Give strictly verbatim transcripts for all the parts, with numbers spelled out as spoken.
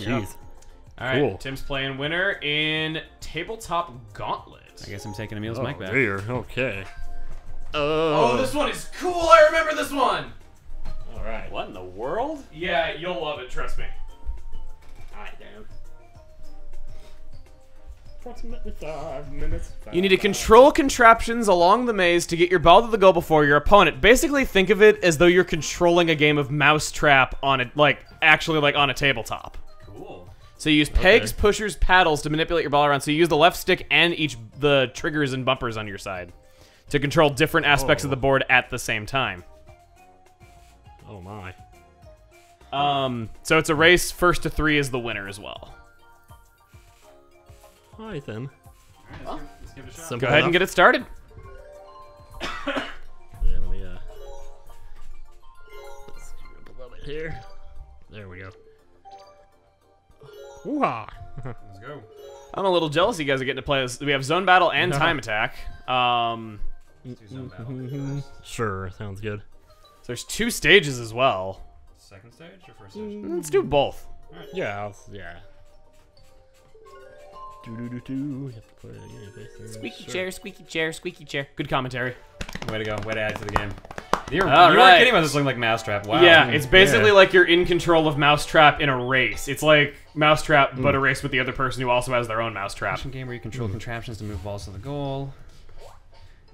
Tim, jeez. All right, cool. Tim's playing winner in Tabletop Gauntlet. I guess I'm taking Emil's oh, mic back. Dear. Okay. Uh, oh, this one is cool. I remember this one. All right. What in the world? Yeah, you'll love it. Trust me. I don't. Approximately five minutes. Five, you need to control contraptions along the maze to get your ball to the goal before your opponent. Basically, think of it as though you're controlling a game of Mousetrap on it, like actually like on a tabletop. Cool. So you use pegs, okay. pushers, paddles to manipulate your ball around. So you use the left stick and each the triggers and bumpers on your side to control different aspects oh. of the board at the same time. Oh my. Um. So it's a race. First to three is the winner as well. All right then. All right, let's give, let's give it a shot. Simple Go ahead enough. and get it started. yeah, let me uh. Let's scoop a little bit here. There we go. Woo-ha. Let's go. I'm a little jealous you guys are getting to play this. We have zone battle and time attack. Um, Let's do zone battle. Sure, sounds good. So there's two stages as well. Second stage or first stage? Let's do both. All right. Yeah, I'll, yeah. Do do do do. You have to put it in your face. Squeaky sure. chair, squeaky chair, squeaky chair. Good commentary. Way to go. Way to add to the game. You're, All you're right. not kidding about this looking like Mousetrap. Wow. Yeah, it's basically yeah. like you're in control of Mousetrap in a race. It's like Mousetrap, mm. but a race with the other person who also has their own Mousetrap. It's a game where you control mm. contraptions to move balls to the goal.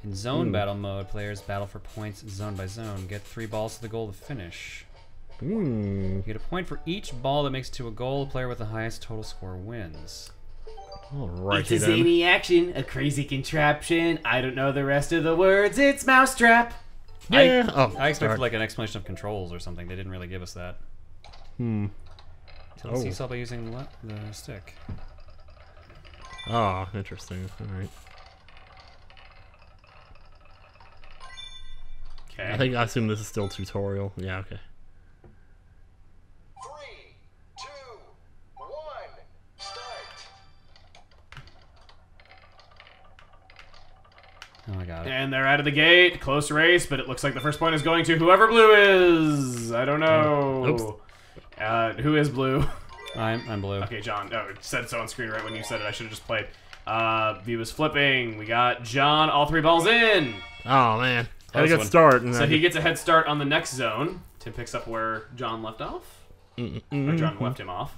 In zone mm. battle mode, players battle for points zone by zone. Get three balls to the goal to finish. Mm. You get a point for each ball that makes it to a goal. The player with the highest total score wins. All right, it's a zany action, a crazy contraption. I don't know the rest of the words. It's Mousetrap. Yeah. I, oh, I expected sorry. like an explanation of controls or something. They didn't really give us that. Hmm. Tell us oh. seesaw by using le the stick. Ah, oh, interesting. All right. Okay. I think I assume this is still tutorial. Yeah. Okay. Three, two, one, start. Oh my god. And they're out of the gate. Close race, but it looks like the first point is going to whoever blue is. I don't know. Oops. Uh, who is blue? I'm, I'm blue. Okay, John. Oh, it said so on screen right when you said it. I should have just played. Uh, he was flipping. We got John. All three balls in. Oh, man. Had a good start. So he gets a head start on the next zone. Tim picks up where John left off. Mm -mm. Or John left him off.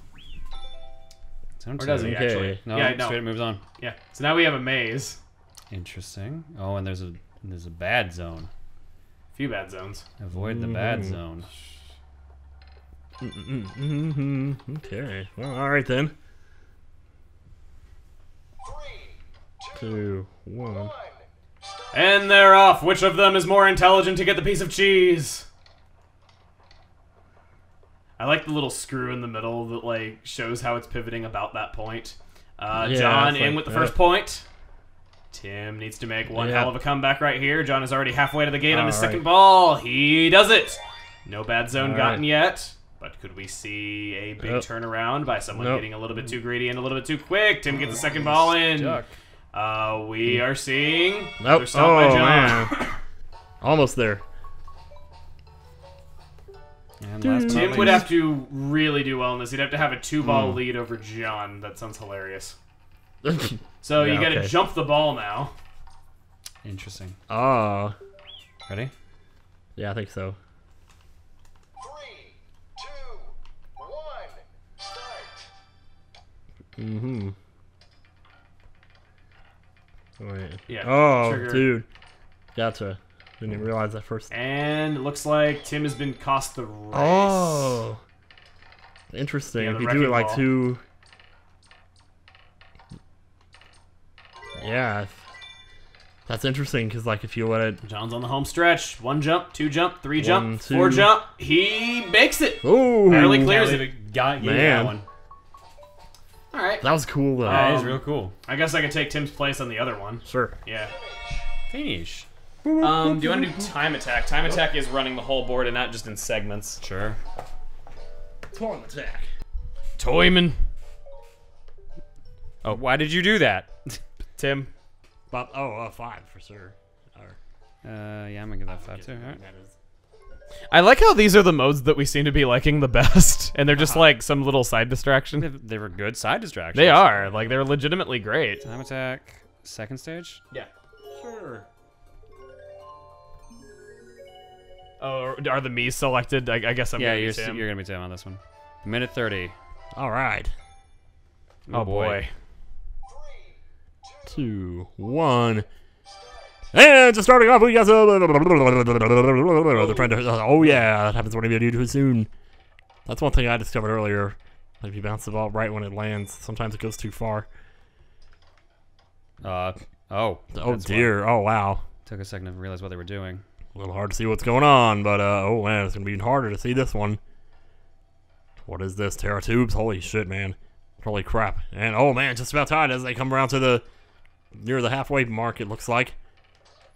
Or does he, okay. actually? No, yeah, no. Straight it moves on. Yeah. So now we have a maze. Interesting. Oh, and there's a there's a bad zone. A few bad zones. Avoid the bad zone. Mm-mm, mm-mm, mm-mm. Okay. Well, all right then. Three, two, one. And they're off. Which of them is more intelligent to get the piece of cheese? I like the little screw in the middle that like shows how it's pivoting about that point. Uh, yeah, John in like with the that. first point. Tim needs to make one yeah. hell of a comeback right here. John is already halfway to the gate All on his right. second ball. He does it. No bad zone All gotten right. yet, but could we see a big nope. turnaround by someone nope. getting a little bit too greedy and a little bit too quick? Tim gets the second ball in. Uh, we are seeing... Nope. Oh, by John. Man. Almost there. And last Tim would have to really do well in this. He'd have to have a two-ball mm. lead over John. That sounds hilarious. So yeah, you gotta okay. jump the ball now. Interesting. Ah. Uh, Ready? Yeah, I think so. Three, two, one, start. Mm-hmm. Wait. Yeah. Oh, trigger. dude. Gotcha. Didn't even realize that first. And it looks like Tim has been cost the race. Oh. Interesting. Yeah, if you do it like ball. two... Yeah, that's interesting because like if you let it, John's on the home stretch. One jump, two jump, three jump, one, four jump. He makes it. Ooh, barely clears it. Got you that one. All right, that was cool though. Um, that is real cool. I guess I could take Tim's place on the other one. Sure. Yeah. Finish. Um, do you want to do time attack? Time attack is running the whole board and not just in segments. Sure. Time attack. Toyman. Oh, why did you do that? Tim, Bob. Oh, uh, five for sure. Or, uh, yeah, I'm gonna give that five too. All right. That is. I like how these are the modes that we seem to be liking the best, and they're just uh-huh. like some little side distraction. They were good side distractions. They are. Like, they're legitimately great. Time attack, second stage? Yeah. Sure. Oh, are the Miis selected? I, I guess I'm yeah, gonna you're, be Tim. you're gonna be Tim on this one. Minute thirty. All right. Oh, oh boy. boy. Three, two, one. And just starting off, we got some. Oh yeah, that happens whenever you do too soon. That's one thing I discovered earlier. If you bounce the ball right when it lands, sometimes it goes too far. Uh oh. Oh dear. Wild. Oh wow. Took a second to realize what they were doing. A little hard to see what's going on, but uh oh man, it's gonna be even harder to see this one. What is this? Terra tubes? Holy shit, man. Holy crap. And oh man, just about tied as they come around to the near the halfway mark, it looks like.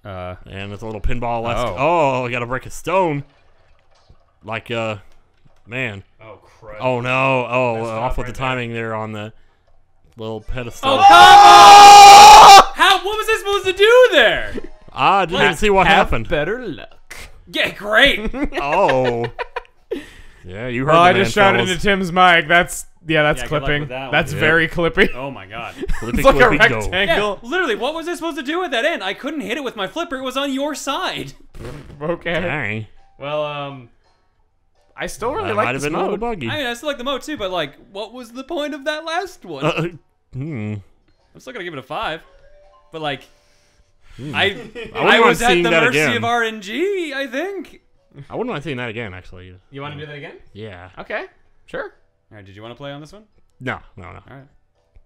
Uh, and it's a little pinball left. Oh, oh, I gotta break a stone. Like, uh, man. Oh, crud. Oh, no. Oh, uh, off with right the timing there. there on the little pedestal. Oh, come oh! on! How, what was I supposed to do there? I didn't Let's see what have happened. better luck. Yeah, great. oh. Yeah, you heard well, the I man, just shouted fellas. into Tim's mic. That's, yeah, that's yeah, clipping. That that's yeah. very clippy. Oh, my God. Clippy, it's like clippy, a rectangle. Yeah, literally, what was I supposed to do with that end? I couldn't hit it with my flipper. It was on your side. Okay. Dang. Well, um, I still really that like this been mode. A little buggy. I mean, I still like the mode, too, but, like, what was the point of that last one? Uh, hmm. I'm still going to give it a five, but, like, hmm. I, I, I was at the mercy again. of R N G, I think. I wouldn't mind seeing that again, actually. You want to do that again? Yeah. Okay. Sure. All right. Did you want to play on this one? No. No. No. All right.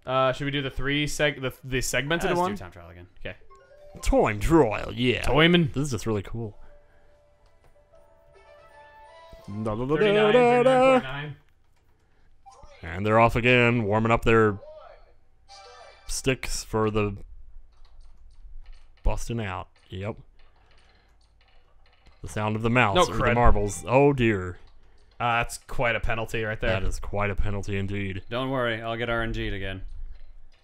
Uh, should we do the three seg the the segmented yeah, let's one? Let's do time trial again. Okay. Time trial. Yeah. Toyman. This is just really cool. thirty-nine, thirty-nine, thirty-nine. And they're off again, warming up their sticks for the busting out. Yep. The sound of the mouse no, or crud. the marbles. Oh, dear. Uh, that's quite a penalty right there. That is quite a penalty indeed. Don't worry. I'll get R N G'd again.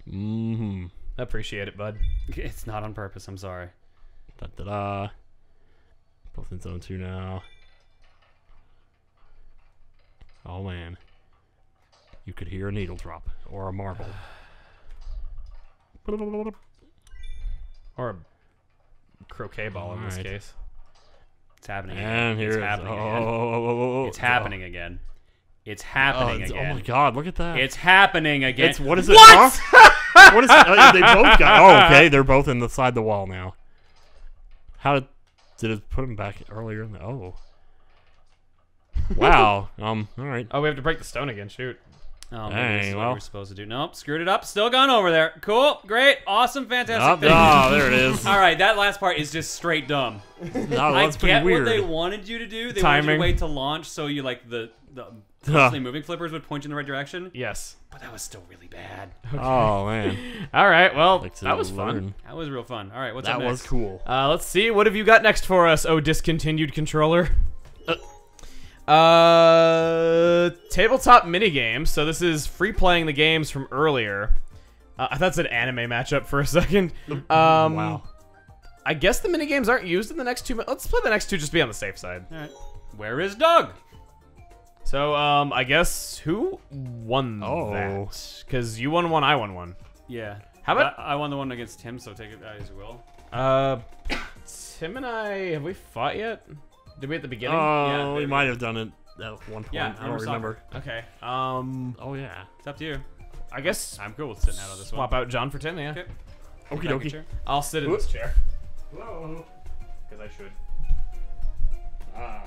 Mm-hmm. Appreciate it, bud. It's not on purpose. I'm sorry. Da-da-da. Both in zone two now. Oh, man. You could hear a needle drop or a marble. Or a croquet ball All in this right. case. It's happening and again. Here it's, happening oh, again. Oh, oh, oh, it's happening oh. again. It's happening oh, it's, again. Oh my God! Look at that. It's happening again. It's what is it? What? Huh? what is it? Uh, they both got. Oh, okay. They're both in the side of the wall now. How did, did it put them back earlier? In the, oh. Wow. um. All right. Oh, we have to break the stone again. Shoot. Oh, Dang, this is well. what we're supposed to do. Nope, screwed it up. Still gone over there. Cool, great, awesome, fantastic. Oh, there it is. All right, that last part is just straight dumb. No, I get what weird. they wanted you to do. They Timing. wanted you to wait to launch so you like the the constantly moving flippers would point you in the right direction. Yes, but that was still really bad. Okay. Oh man. All right, well like that was learn. fun. That was real fun. All right, what's that up next? was cool. Uh, let's see. What have you got next for us? Oh, discontinued controller. Uh Uh, tabletop minigames. So this is free playing the games from earlier. Uh, I thought it said anime matchup for a second. Um, wow. I guess the minigames aren't used in the next two. Let's play the next two just to be on the safe side. All right. Where is Doug? So um, I guess who won oh. that? Because you won one, I won one. Yeah. How about I, I won the one against Tim? So take it as you will. Uh, Tim and I have we fought yet? Did we at the beginning? Oh, yeah, we might have done it at one point. Yeah, I don't remember. Okay. Um. Oh yeah. It's up to you. I guess I'm cool with sitting out on this one. Swap out John for Tim. Yeah. Okay. Okie dokie. I'll sit in Whoops. this chair. Hello. Because I should. Ah.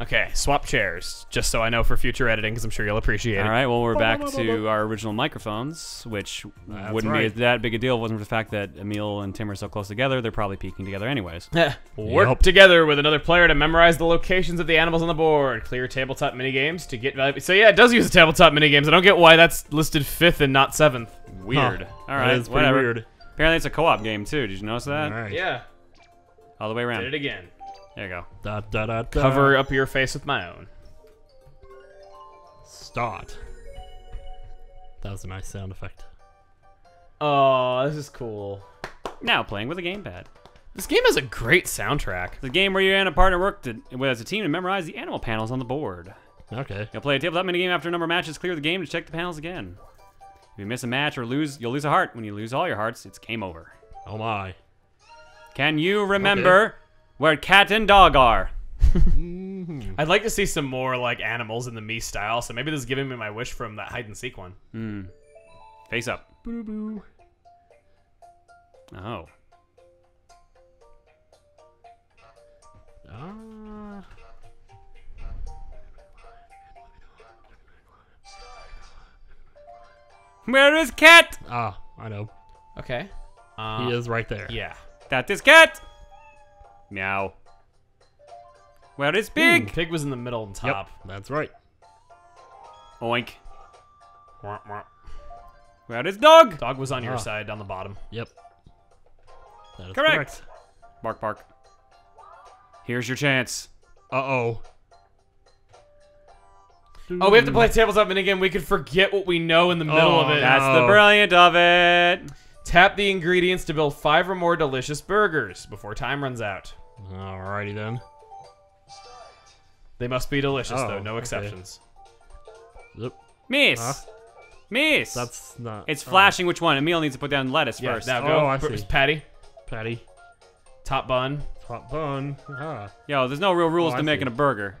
Okay. Swap chairs, just so I know for future editing, because I'm sure you'll appreciate it. All right. Well, we're back to our original microphones, which That's wouldn't right. be that big a deal if it wasn't for the fact that Emil and Tim are so close together. They're probably peeking together anyways. Work yep. together with another player to memorize the locations of the animals on the board. Clear tabletop minigames to get value. So yeah, it does use tabletop minigames. I don't get why that's listed fifth and not seventh. Weird. Huh. All right. That is whatever. Weird. Apparently, it's a co-op game too. Did you notice that? All right. Yeah. All the way around. Did it again. There you go. Da, da, da, da. Cover up your face with my own. Start. That was a nice sound effect. Oh, this is cool. Now playing with a gamepad. This game has a great soundtrack. It's a game where you and a partner work to, as a team to memorize the animal panels on the board. Okay. You'll play a tabletop minigame after a number of matches, clear the game to check the panels again. If you miss a match or lose, you'll lose a heart. When you lose all your hearts, it's game over. Oh my. Can you remember okay. where cat and dog are? I'd like to see some more like animals in the Mii style, so maybe this is giving me my wish from that hide and seek one. Mm. Face up. Boo boo. Oh. Uh... Where is Cat? Ah, oh, I know. Okay. Uh, he is right there. Yeah. That is Cat. Meow. Where is Pig? Ooh, Pig was in the middle and top. Yep, that's right. Oink. Wah, wah. Where is Dog? Dog was on your oh. side, down the bottom. Yep. That is correct. correct. Bark, bark. Here's your chance. Uh-oh. Oh, we have to play tabletop minigame. We could forget what we know in the middle oh, of it. That's no. the brilliant of it. Tap the ingredients to build five or more delicious burgers before time runs out. Alrighty then. They must be delicious oh, though, no okay. exceptions. Yep. Miss. Huh? Miss. That's not. It's flashing oh. which one. Emil needs to put down lettuce yeah, first. Now go. Oh, I see. Patty. Patty. Top bun. Top bun. Huh. Yo, there's no real rules oh, to making a burger.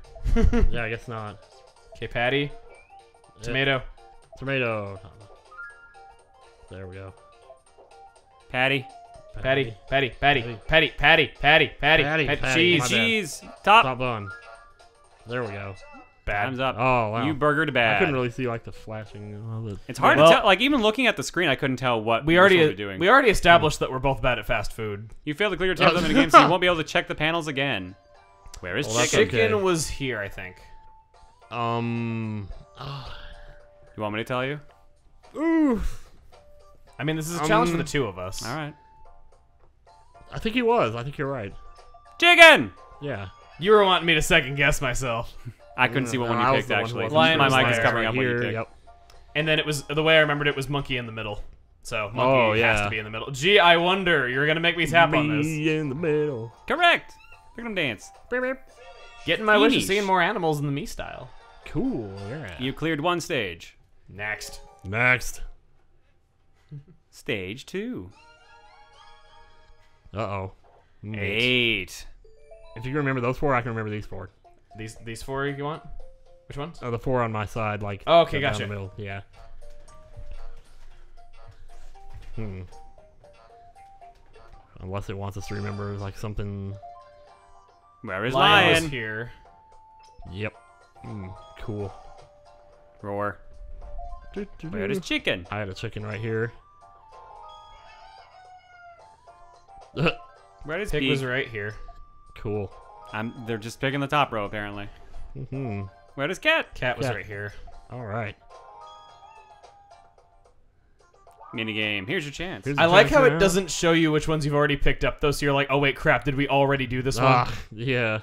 Yeah, I guess not. Okay, patty. Tomato. Yep. Tomato. There we go. Patty. Patty. Patty. Patty. Patty. Patty. Patty. Patty. Patty. Patty. Patty. Cheese. Cheese. Top. Top bun. There we go. Bad. Time's up. Oh, wow. You burgered bad. I couldn't really see like the flashing. The... It's hard well, to tell. Like even looking at the screen, I couldn't tell what we already were doing. We already established that we're both bad at fast food. You failed to clear your tabletop in the game, so you won't be able to check the panels again. Where is well, chicken? Chicken okay. was here, I think. Um. Oh. You want me to tell you? Oof. I mean, this is a challenge um, for the two of us. All right. I think he was. I think you're right. Chicken. Yeah. You were wanting me to second guess myself. I couldn't no, see what no, one you I picked actually. Lion my mic is covering right up here, what you picked. Yep. And then it was the way I remembered it was monkey in the middle. So monkey oh, yeah. has to be in the middle. Gee, I wonder you're gonna make me tap me on this. In the middle. Correct. Look at him dance. Getting my wish of seeing more animals in the Mii style. Cool. Yeah. You cleared one stage. Next. Next. Stage two. Uh oh. Eight. Eight. If you can remember those four, I can remember these four. These these four you want? Which ones? Oh, the four on my side, like. Oh, okay, gotcha. Down the middle. Yeah. Hmm. Unless it wants us to remember like something. Where is Lion? Lion here. Yep. Mm, cool. Roar. Do, do, do. Where is chicken? I had a chicken right here. Where is pig? Pig was right here. Cool. I'm. They're just picking the top row apparently. Mm-hmm. Where is cat? Cat was cat. right here. All right. Minigame. Here's your chance. Here's I like how it now. doesn't show you which ones you've already picked up though, so you're like, oh wait, crap, did we already do this ah, one? Yeah.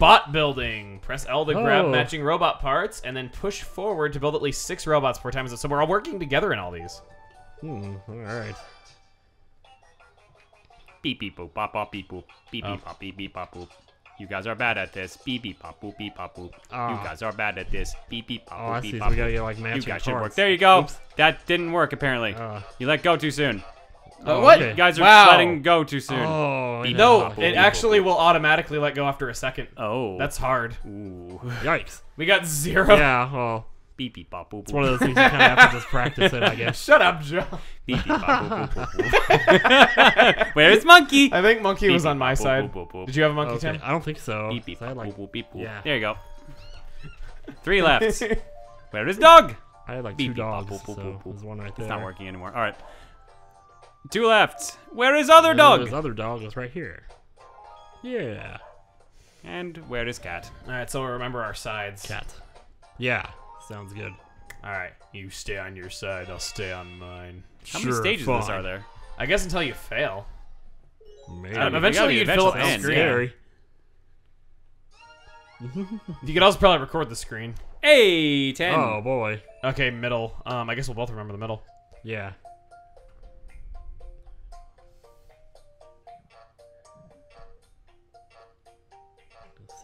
Bot building. Press L to oh. grab matching robot parts, and then push forward to build at least six robots per time. So we're all working together in all these. Hmm. All right. Beep beep boop pop pop beep boop beep beep pop beep beep pop boop. You guys are bad at this. Beep beep pop boop beep pop boop. You guys are bad at this. Beep beep pop boop beep pop boop. You guys should work. There you go. Oops. That didn't work apparently. Uh. You let go too soon. Uh, what? Okay. You guys are wow. letting go too soon. Oh, beep, no, it actually will automatically let go after a second. Oh. That's hard. Ooh. Yikes. We got zero. Yeah, well. Beep beep bop boop. It's one of those things you kind of have to just practice it, I guess. Shut up, Joe. Beep beep bop boop boop boop. Where is monkey? I think monkey beep, was on my boop, side. Boop, boop, boop. Did you have a monkey, okay. Tim? I don't think so. Beep beep bop like... boop beep boop. Yeah. There you go. Three left. Where is dog? I had like beep, two beep, dogs. Boop, boop, so there's one right there. It's not working anymore. All right. Two left. Where is other dog? Where is other dog? It's right here. Yeah. And where is cat? All right, so we'll remember our sides. Cat. Yeah. Sounds good. All right. You stay on your side. I'll stay on mine. How sure, many stages fine. Of this are there? I guess until you fail. Maybe. Um, eventually you you'd fill up the screen. You could also probably record the screen. Hey, ten. Oh, boy. Okay, middle. Um, I guess we'll both remember the middle. Yeah.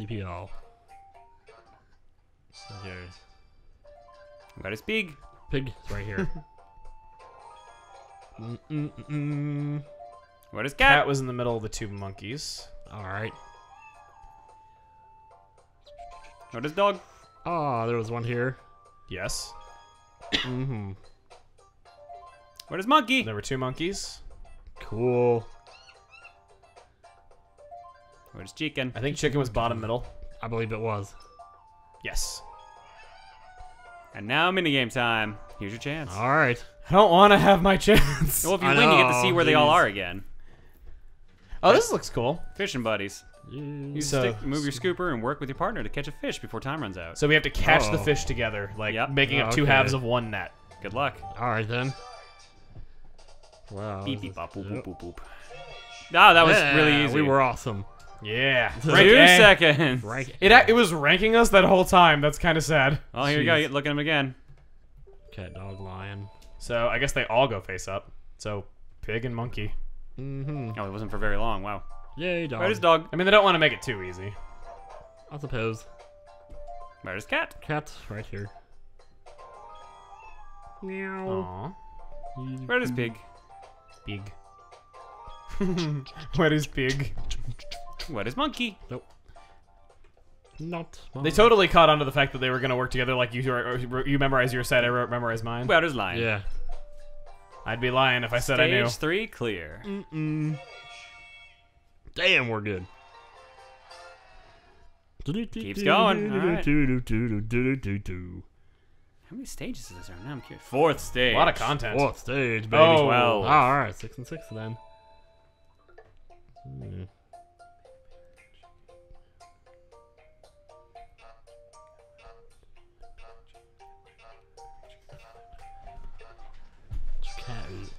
sleepy at all. So here's... That is pig. Pig is right here. mm -mm -mm. What is cat? Cat was in the middle of the two monkeys. All right. What is dog? Ah, oh, there was one here. Yes. mm-hmm. What is monkey? There were two monkeys. Cool. What is chicken? I think chicken was bottom middle. I believe it was. Yes. And now minigame time. Here's your chance. All right. I don't want to have my chance. Well, if you I win, know. you get to see where Jeez. they all are again. Oh, right. This looks cool. Fishing buddies. You so, stick, move your scooper and work with your partner to catch a fish before time runs out. So we have to catch oh. the fish together, like yep. making oh, up two okay. halves of one net. Good luck. All right, then. Wow. Beep, beep, bop, boop, boop, boop, boop. Ah, that was yeah, really easy. We were awesome. Yeah. Two seconds. Rank it, it was ranking us that whole time. That's kind of sad. Oh, here Jeez. you go. You look at him again. Cat, dog, lion. So I guess they all go face up. So pig and monkey. Mm-hmm. Oh, it wasn't for very long. Wow. Yay, dog. Where's dog? I mean, they don't want to make it too easy. I suppose. Where's cat? Cat's right here. Meow. Aww. Where is pig? Pig. Where is pig? What is monkey? Nope. Not monkey. They totally caught on to the fact that they were going to work together, like you you memorize your side, I memorize mine. Where is lion? Yeah. I'd be lying if I said Stage I knew. Stage three clear. Mm-mm. Damn, we're good. Keeps going. Right. How many stages is this? Now I'm curious. Fourth stage. A lot of content. Fourth stage, baby. Oh, well. Oh, all right, six and six then. Hmm.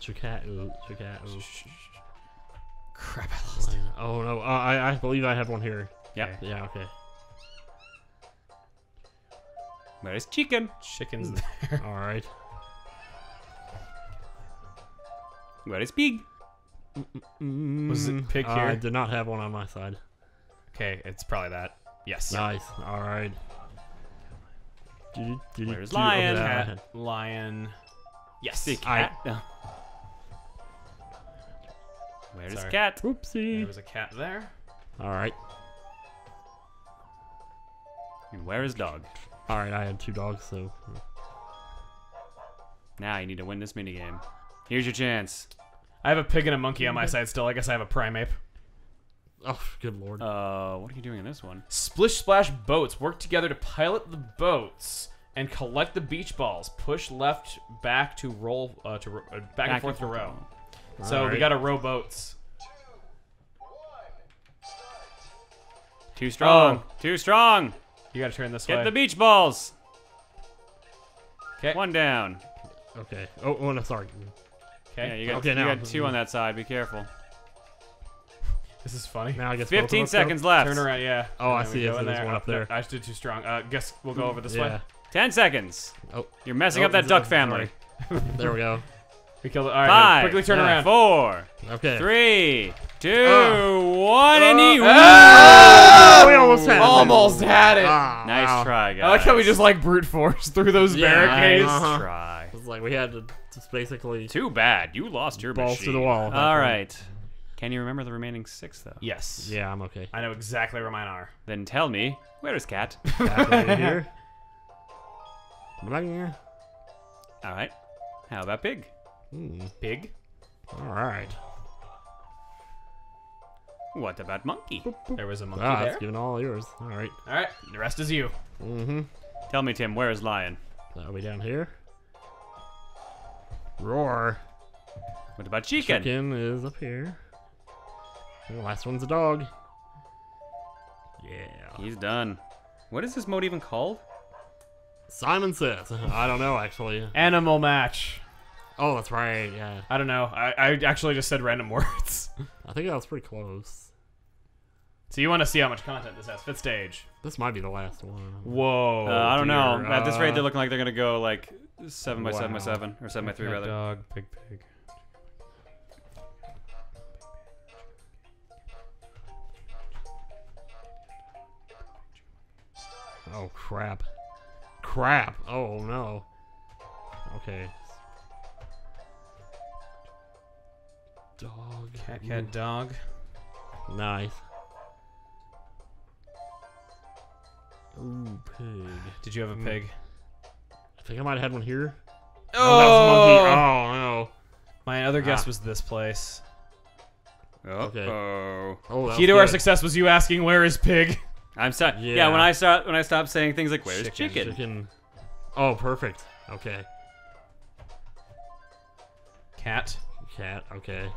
Chukatu, Chukatu. Crap, I lost it. Oh no, uh, I, I believe I have one here. Yeah. Okay. Yeah, okay. Where's chicken? Chicken's there. Alright. Where is pig? Mm-mm-mm. Was it pig here? Uh, I did not have one on my side. Okay, it's probably that. Yes. Nice. Alright. Where's lion? Cat, lion. Yes. The cat. I, no. Where's Sorry. cat? Oopsie. There was a cat there. All right. And where is dog? All right, I had two dogs, so. Now you need to win this minigame. Here's your chance. I have a pig and a monkey on my side still. I guess I have a primate. Oh, good lord. Uh, what are you doing in this one? Splish splash boats. Work together to pilot the boats and collect the beach balls. Push left back to roll uh, to uh, back, back and forth to row. So right. we gotta row boats. Too strong. Oh. Too strong. You gotta turn this Get way. Get the beach balls. Okay. One down. Okay. Oh, oh no, sorry. Okay. Yeah, you got, okay, you now. got two on that side. Be careful. This is funny. Now I guess fifteen seconds up. left. Turn around. Yeah. Oh, I see. There's one up there. I did too strong. I uh, guess we'll go over this yeah. way. Ten seconds. Oh, you're messing oh, up that duck family. There we go. We killed it. All right, Five, quickly turn yeah. around. Four, okay. three, two, uh, one, uh, and he. Uh, oh, we almost had it. Almost had it. Uh, nice wow. try, guys. I like how we just like brute force through those yeah, barricades. Nice uh-huh. try. It was like we had to just basically. Too bad. You lost your balls machine. to the wall. All right. Point. Can you remember the remaining six though? Yes. Yeah, I'm okay. I know exactly where mine are. Then tell me, where is cat? Cat right here. Right here. All right. How about pig? Mm. Pig. Alright. What about monkey? Boop, boop. There was a monkey ah, there. That's given all yours. Alright. Alright, the rest is you. Mm-hmm. Tell me, Tim, where is lion? That'll be down here. Roar. What about chicken? Chicken is up here. And the last one's a dog. Yeah. He's done. What is this mode even called? Simon says. I don't know, actually. Animal match. Oh, that's right, yeah. I don't know. I, I actually just said random words. I think that was pretty close. So you want to see how much content this has. Fifth stage. This might be the last one. Whoa. Uh, I don't dear. know. At this rate, they're looking like they're going to go like seven by wow. seven by seven. Or seven by three, rather. Dog, pig, pig. Oh, crap. Crap! Oh, no. Okay. Dog. Cat, cat, dog. Nice. Ooh, pig. Did you have a pig? I think I might have had one here. Oh! Oh, that was a monkey. Oh, no. My other guess ah. was this place. Okay. Uh-oh. Oh, the key to our success was you asking, where is pig? I'm sorry. Yeah. yeah, when I start, when I stop saying things like, where's chicken? Chicken? chicken? Oh, perfect. Okay. Cat. Cat, okay.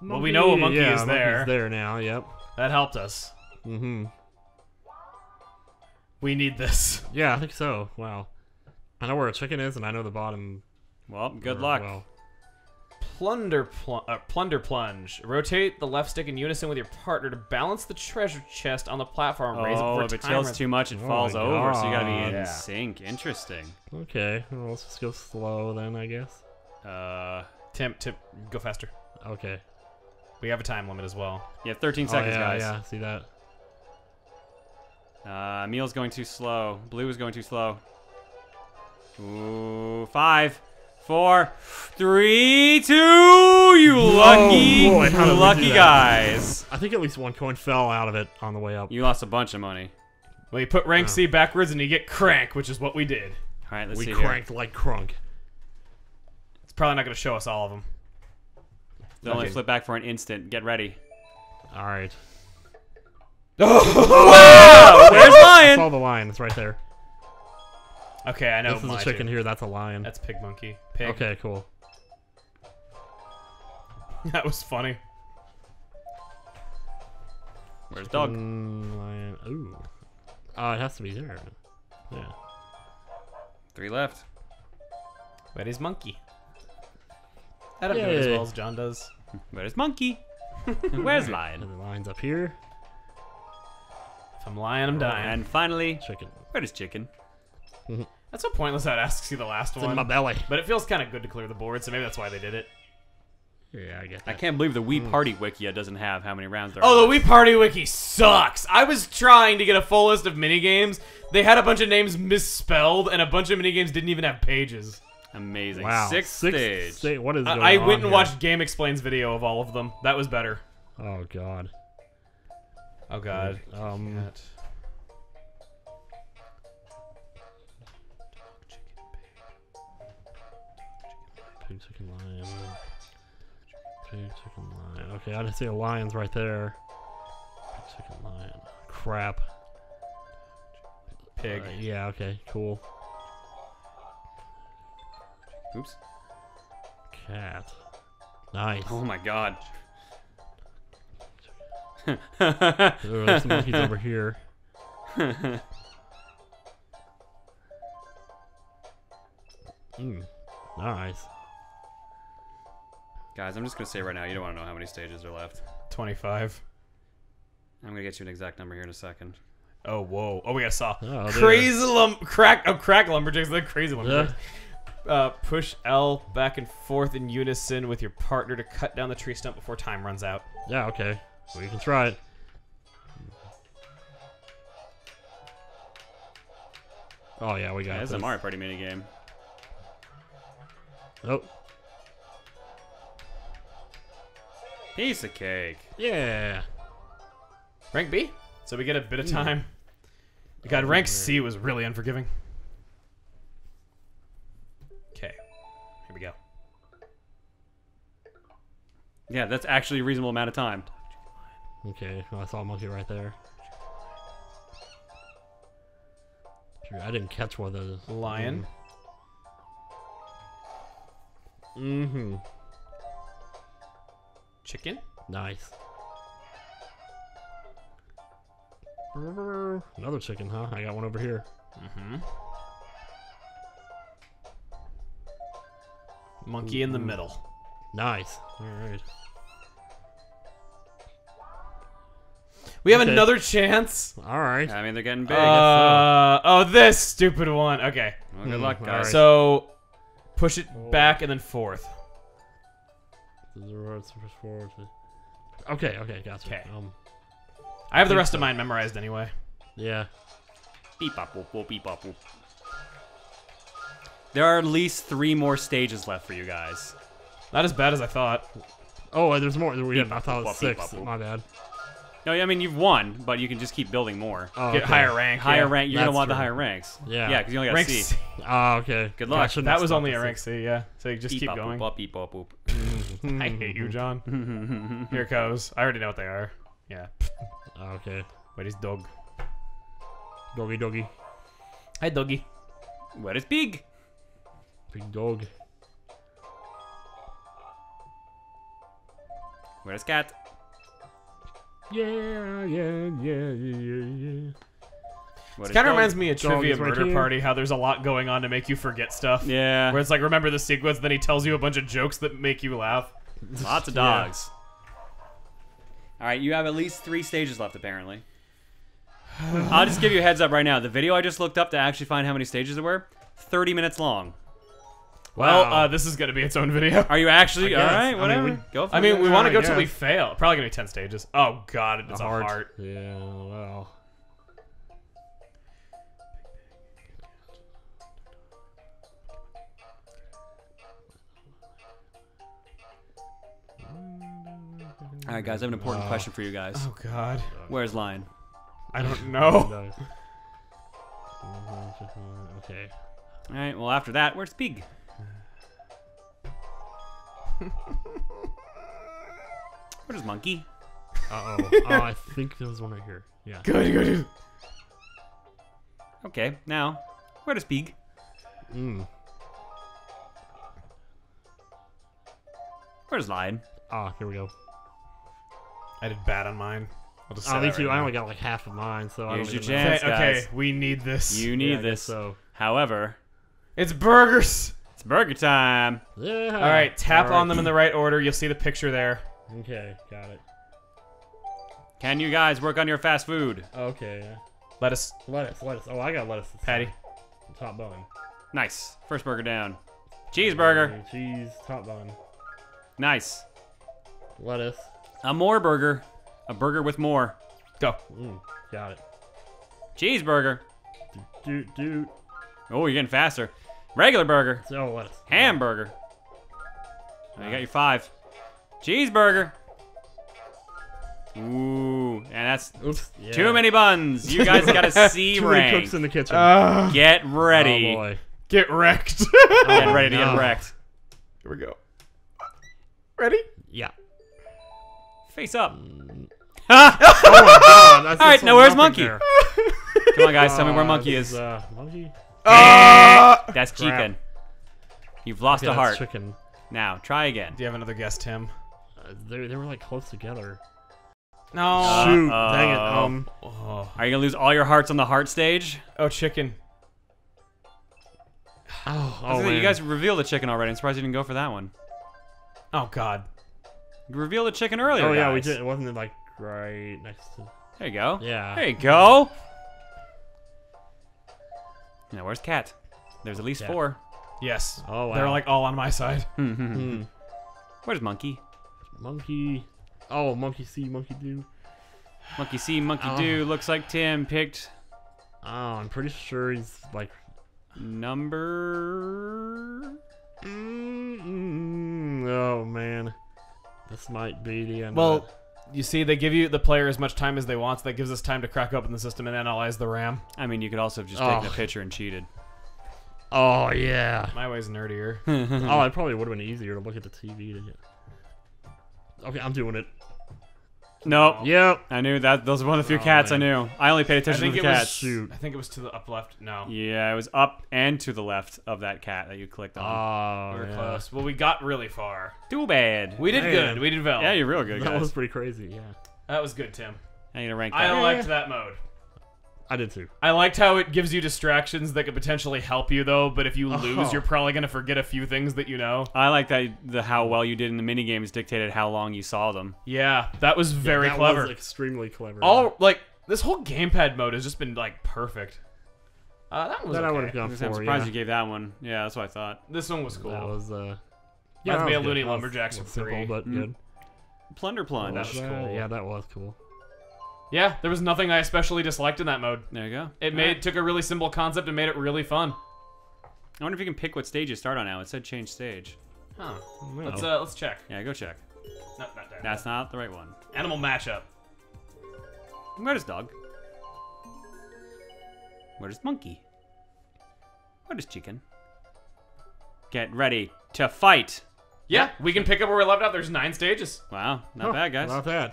Monkey. Well, we know a monkey yeah, is there. Monkey's there now, yep. That helped us. Mm-hmm. We need this. Yeah, I think so. Wow. I know where a chicken is, and I know the bottom. Well, good or, luck. Well. Plunder, pl uh, plunder plunge. Rotate the left stick in unison with your partner to balance the treasure chest on the platform. Oh, raise it for if it tilts too much, it oh falls over, so you gotta be in yeah. sync. Interesting. Okay, well, let's just go slow then, I guess. Uh, Temp, tip, go faster. Okay. We have a time limit as well. You have thirteen oh, seconds, yeah, guys. Yeah, see that. Uh, Meal's going too slow. Blue is going too slow. Ooh, five. Four, three, two, you lucky, oh, boy, you lucky guys. I think at least one coin fell out of it on the way up. You lost a bunch of money. Well, you put rank oh. C backwards and you get crank, which is what we did. All right, let's we see We cranked here. like crunk. It's probably not going to show us all of them. They'll okay. only flip back for an instant. Get ready. All right. Oh, wow! Where's lion? I saw the lion. It's right there. Okay, I know. This is a chicken here. That's a lion. That's pig monkey. Pig. Okay, cool. That was funny. Where's dog? Mm, lion. Ooh. Oh, it has to be there. Yeah. Three left. Where is monkey? I don't Yay. know it as well as John does. Where is monkey? And where's lion? And the lion's up here. If I'm lying, I'm dying. And finally, chicken. Where is chicken? That's so pointless that asks you the last it's one. In my belly. But it feels kind of good to clear the board, so maybe that's why they did it. Yeah, I get that. I can't believe the Wii Party Wiki doesn't have how many rounds there oh, are. Oh, the Wii Party Wiki sucks! I was trying to get a full list of minigames. They had a bunch of names misspelled, and a bunch of minigames didn't even have pages. Amazing. Wow. Sixth, Sixth stage. Sta what is going I, I went on and here? watched Game Explains video of all of them. That was better. Oh, God. Oh, God. Um... Cat. Pig, chicken, lion. Pig, chicken, lion. Okay, I just see a lion's right there. Pig, chicken, lion. Crap. Pig. Uh, yeah, okay, cool. Oops. Cat. Nice. Oh my god. Ooh, there's some monkeys over here. Mmm. Nice. Guys, I'm just going to say right now, you don't want to know how many stages are left. twenty-five. I'm going to get you an exact number here in a second. Oh, whoa. Oh, we got a saw. Oh, crazy lum crack, oh, crack lumberjacks, the crazy lumberjacks. Yeah. Uh, push L back and forth in unison with your partner to cut down the tree stump before time runs out. Yeah, okay. Well, you can try it. Oh, yeah, we got it. Yeah, this is a Mario Party minigame. Oh. Piece of cake. Yeah. Rank B? So we get a bit of time. Mm. God, rank C was really unforgiving. Okay. Here we go. Yeah, that's actually a reasonable amount of time. Okay, well, I saw a monkey right there. I didn't catch one of those. Lion. Mm. Mm-hmm. Chicken? Nice. Another chicken, huh? I got one over here. Mm-hmm. Monkey in the middle. Nice. Alright. We have okay. another chance. All right. I mean, they're getting big. Uh, oh, this stupid one. Okay. Well, good mm, luck, guys. Right. So... Push it oh. back and then forth. Okay, okay, gotcha. Okay. Um, I have the rest of mine memorized anyway. Yeah. Beep bop boop boop beep bop boop. There are at least three more stages left for you guys. Not as bad as I thought. Oh, there's more. We didn't. I thought it was six. My bad. No, I mean, you've won, but you can just keep building more. Oh, get okay. higher rank. Higher yeah. rank. You're going to want true. the higher ranks. Yeah. Yeah, because you only got rank C. C. Oh, okay. Good luck. Yeah, that was only at rank C, yeah. So you just beep keep up, going. Boop, beep, boop, boop. I hate you, John. Here it goes. I already know what they are. Yeah. Okay. Where is dog? Doggy, doggy. Hi, doggy. Where is pig? Big dog. Where's cat? Yeah, yeah, yeah, yeah, yeah. It kind of reminds me of Trivia Murder Party, how there's a lot going on to make you forget stuff. Yeah. Where it's like, remember the sequence, then he tells you a bunch of jokes that make you laugh. Lots of dogs. Yeah. All right, you have at least three stages left, apparently. I'll just give you a heads up right now. The video I just looked up to actually find how many stages there were, thirty minutes long. Well, wow. uh, this is going to be its own video. Are you actually? All right, whatever. I mean, we, go for I mean, it. we want to go till we fail. Probably going to be ten stages. Oh, God, it's a, a heart. heart. Yeah, well. All right, guys, I have an important oh. question for you guys. Oh, God. Where's Lion? I don't know. Okay. All right, well, after that, where's Pig? Where's Monkey? Uh oh. Oh, I think there was one right here. Yeah. Good, good. Okay, now, where does Pig? Mm. Where's Lion? Ah, oh, here we go. I did bad on mine. I'll just oh, me too. Right I now. only got like half of mine, so Here's I don't your chance, guys. Okay, we need this. You need yeah, this. So. However, it's burgers. It's burger time. Yeah. All right, tap All right. on them in the right order. You'll see the picture there. Okay, got it. Can you guys work on your fast food? Okay. Lettuce. Lettuce. Lettuce. Oh, I got lettuce. Patty. Time. Top bun. Nice. First burger down. Cheeseburger. Cheese. Top bun. Nice. Lettuce. A more burger. A burger with more. Go. Mm, got it. Cheeseburger. Do do. do. Oh, you're getting faster. Regular burger. So lettuce. Hamburger. Oh, you got your five. Cheeseburger. Ooh, and that's Oops. Yeah. too many buns. You guys got a C too rank. Too many cooks in the kitchen. Uh, get ready. Oh boy. Get wrecked. oh, get ready no. to get wrecked. Here we go. Ready? Yeah. Face up. Ah! Oh my God, that's All right, now where's Monkey? Come on, guys, tell me where Monkey is. Uh, monkey. Ah! That's chicken. You've lost okay, a heart. Chicken. Now try again. Do you have another guess, Tim? Uh, they they were like close together. No. Uh, Shoot! Uh, dang it. Um. Oh. Are you gonna lose all your hearts on the heart stage? Oh, chicken. Oh. oh man. You guys revealed the chicken already. I'm surprised you didn't go for that one. Oh God. You revealed the chicken earlier. Oh yeah, guys. we did. It wasn't it like right next to. There you go. Yeah. There you go. Now, where's Cat? There's at least yeah. four. Yes. Oh, wow. They're like all on my side. mm. Where's Monkey? Monkey. Oh, Monkey see, Monkey do. Monkey see, Monkey oh. do. Looks like Tim picked. Oh, I'm pretty sure he's like number. Mm -mm. Oh man, this might be the end. Well, of it. You see, they give you the player as much time as they want, so that gives us time to crack open the system and analyze the RAM. I mean, you could also have just oh. taken a picture and cheated. Oh, yeah. My way's nerdier. oh, it probably would have been easier to look at the T V to get... Okay, I'm doing it. Nope. Oh. Yep. I knew that. Those are one of the few oh, cats man. I knew. I only paid attention to the cats. Was, Shoot. I think it was to the up left. No. Yeah, it was up and to the left of that cat that you clicked on. Oh, we were yeah. close. Well, we got really far. Too bad. We did man. good. We did well. Yeah, you're real good, guys. That was pretty crazy, yeah. That was good, Tim. I need to rank that. I liked that mode. I did too. I liked how it gives you distractions that could potentially help you, though, but if you lose, oh. you're probably going to forget a few things that you know. I like that the how well you did in the minigames dictated how long you saw them. Yeah, that was very yeah, that clever. That was extremely clever. All, like, this whole gamepad mode has just been, like, perfect. Uh, that was that okay. I would have gone for, I'm surprised yeah. you gave that one. Yeah, that's what I thought. This one was cool. That was, uh... Yeah, that was a Looney Lumberjacks for three. Simple, but mm. good. Plunder Plunge. Oh, that was cool. Yeah, that was cool. Yeah, there was nothing I especially disliked in that mode. There you go. It All made right. took a really simple concept and made it really fun. I wonder if you can pick what stage you start on now. It said change stage. Huh. No. Let's uh, let's check. Yeah, go check. No, not that. That's not the right one. Animal Matchup. Where's dog? Where's monkey? Where's chicken? Get ready to fight. Yeah, we can pick up where we left off. There's nine stages. Wow, not oh, bad, guys. Not bad.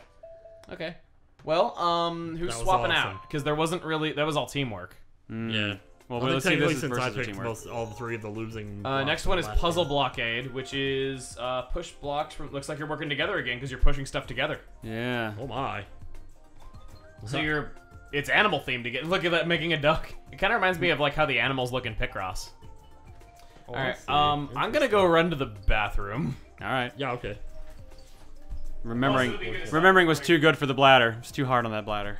Okay. Well, um, who's swapping awesome. out? Because there wasn't really. That was all teamwork. Mm. Yeah. Well, well let's see. This is versus I picked most, all three of the losing. Uh, next one is Puzzle Blockade, which is uh, push blocks from. Looks like you're working together again because you're pushing stuff together. Yeah. Oh my. So you're. It's animal themed again. Look at that, making a duck. It kind of reminds me of like how the animals look in Picross. Oh, all right. Um, I'm gonna go run to the bathroom. All right. Yeah. Okay. Remembering, remembering was too good for the bladder. It's too hard on that bladder.